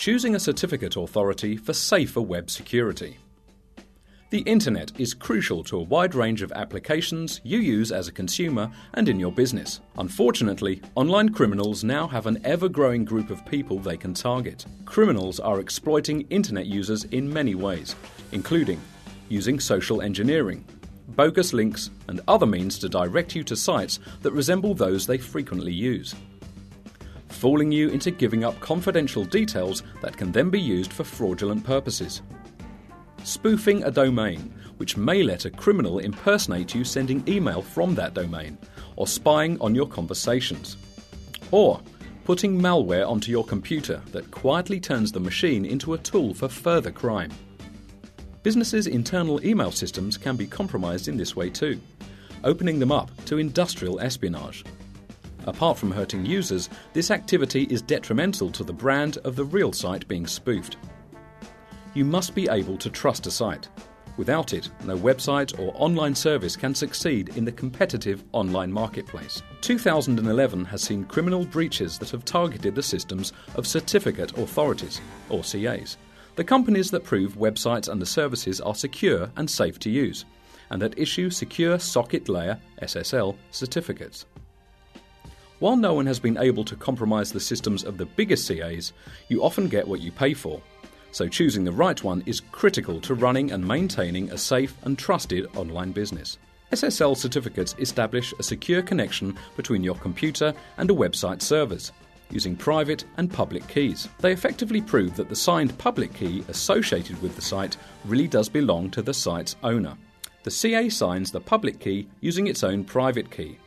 choosing a certificate authority for safer web security. The internet is crucial to a wide range of applications you use as a consumer and in your business. Unfortunately, online criminals now have an ever-growing group of people they can target. Criminals are exploiting internet users in many ways, including using social engineering, bogus links, and other means to direct you to sites that resemble those they frequently use, fooling you into giving up confidential details that can then be used for fraudulent purposes. Spoofing a domain, which may let a criminal impersonate you sending email from that domain, or spying on your conversations. Or putting malware onto your computer that quietly turns the machine into a tool for further crime. Businesses' internal email systems can be compromised in this way too, opening them up to industrial espionage. Apart from hurting users, this activity is detrimental to the brand of the real site being spoofed. You must be able to trust a site. Without it, no website or online service can succeed in the competitive online marketplace. 2011 has seen criminal breaches that have targeted the systems of certificate authorities, or CAs, the companies that prove websites and the services are secure and safe to use, and that issue Secure Socket Layer (SSL) certificates. While no one has been able to compromise the systems of the biggest CAs, you often get what you pay for. So choosing the right one is critical to running and maintaining a safe and trusted online business. SSL certificates establish a secure connection between your computer and a website's servers, using private and public keys. They effectively prove that the signed public key associated with the site really does belong to the site's owner. The CA signs the public key using its own private key.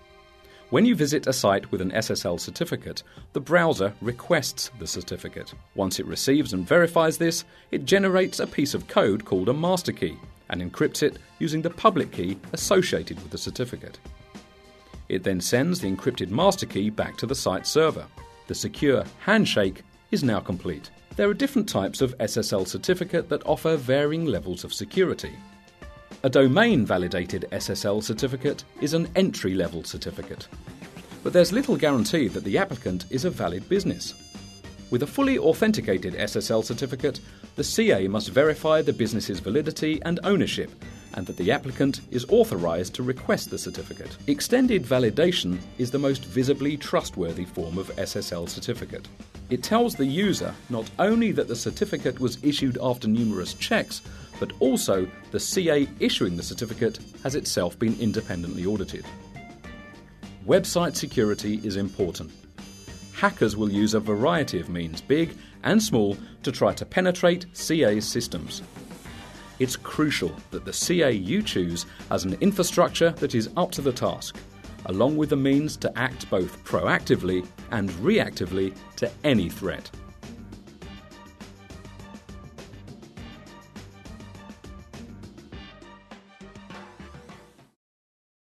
When you visit a site with an SSL certificate, the browser requests the certificate. Once it receives and verifies this, it generates a piece of code called a master key and encrypts it using the public key associated with the certificate. It then sends the encrypted master key back to the site server. The secure handshake is now complete. There are different types of SSL certificate that offer varying levels of security. A domain-validated SSL certificate is an entry-level certificate, but there's little guarantee that the applicant is a valid business. With a fully authenticated SSL certificate, the CA must verify the business's validity and ownership, and that the applicant is authorized to request the certificate. Extended validation is the most visibly trustworthy form of SSL certificate. It tells the user not only that the certificate was issued after numerous checks, but also the CA issuing the certificate has itself been independently audited. Website security is important. Hackers will use a variety of means, big and small, to try to penetrate CA's systems. It's crucial that the CA you choose has an infrastructure that is up to the task, along with the means to act both proactively and reactively to any threat.